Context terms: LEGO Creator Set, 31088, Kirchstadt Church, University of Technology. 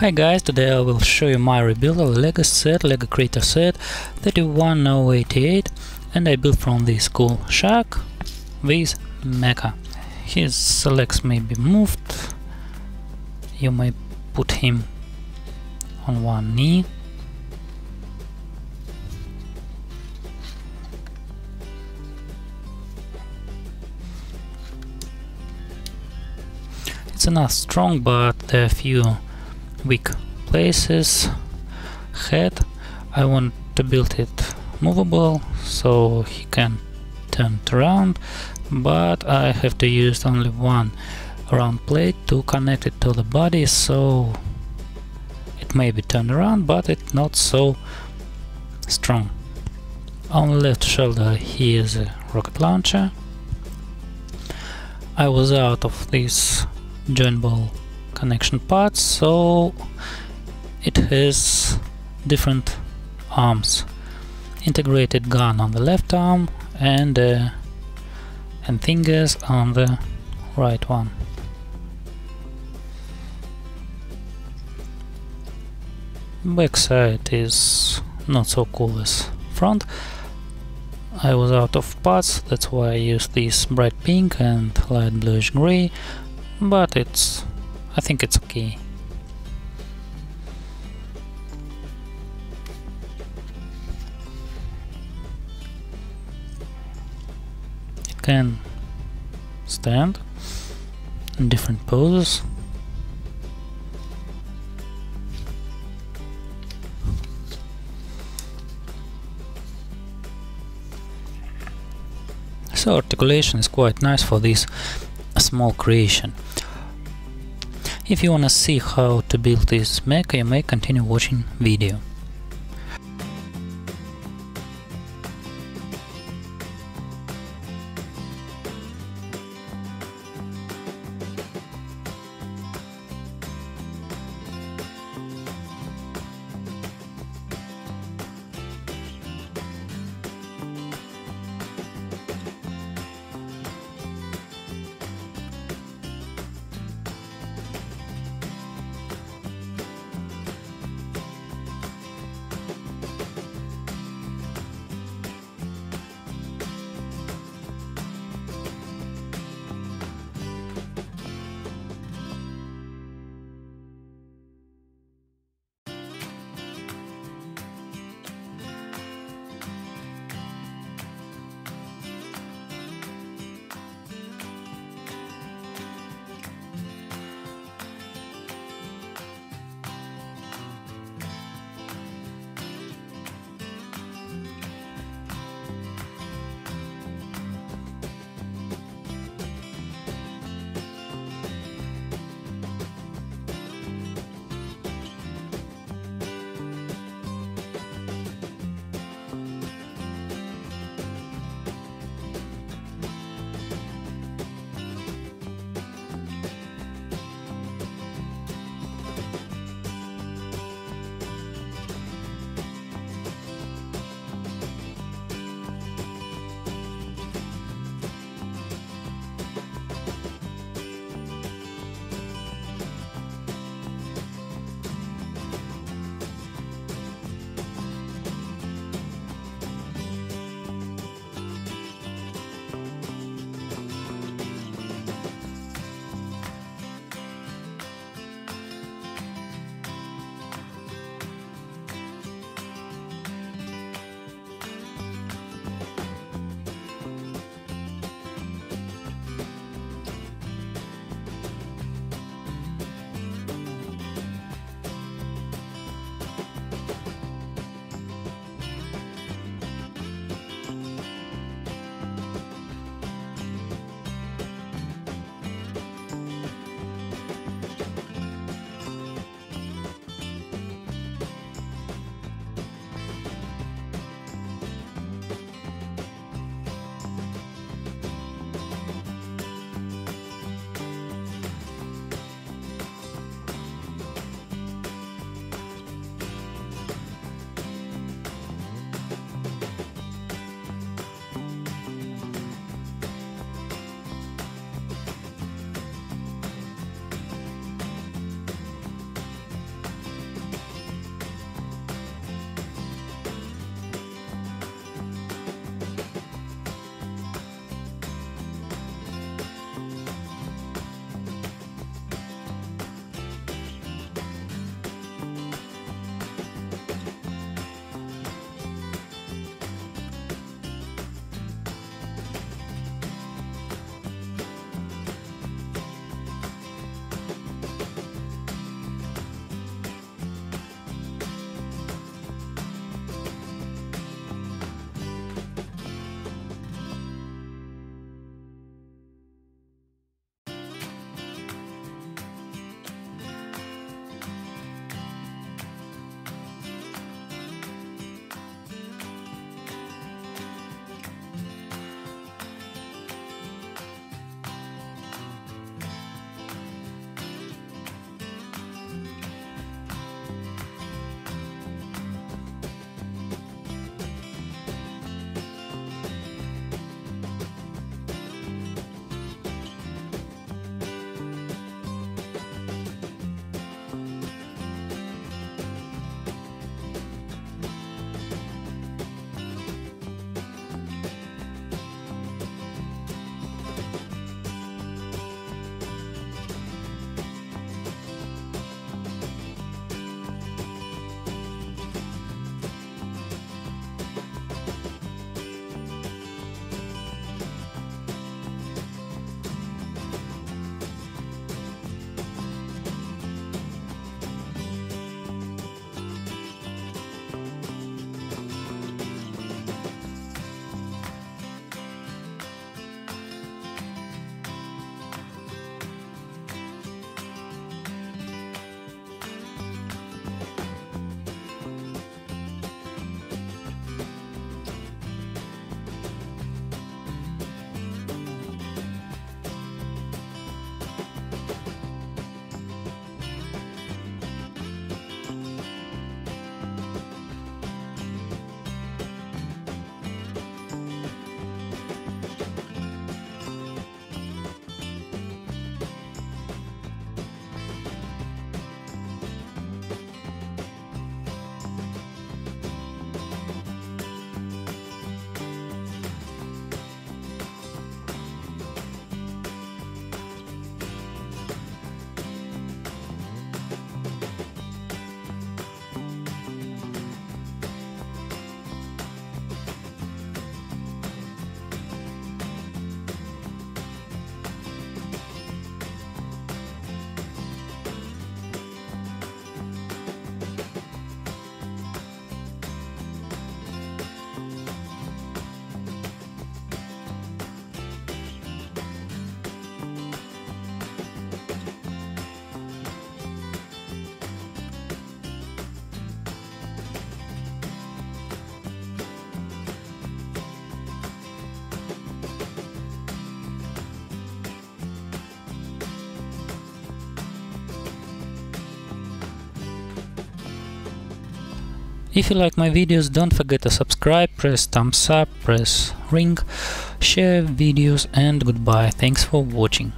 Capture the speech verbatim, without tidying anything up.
Hi guys, today I will show you my rebuild of LEGO set, LEGO Creator Set three one zero eight eight, and I built from this cool shark with mecha. His legs may be moved, you may put him on one knee. It's not strong, but there are a few weak places. Head, I want to build it movable, so he can turn around, but I have to use only one round plate to connect it to the body, so it may be turned around, but it's not so strong. On the left shoulder he is a rocket launcher. I was out of this joint ball connection parts, so it has different arms. Integrated gun on the left arm and uh, and fingers on the right one. Backside is not so cool as front. I was out of parts, that's why I used this bright pink and light bluish gray, but it's I think it's okay. It can stand in different poses. So articulation is quite nice for this small creation. If you want to see how to build this mecha, you may continue watching video. If you like my videos, don't forget to subscribe, press thumbs up, press ring, share videos, and goodbye. Thanks for watching.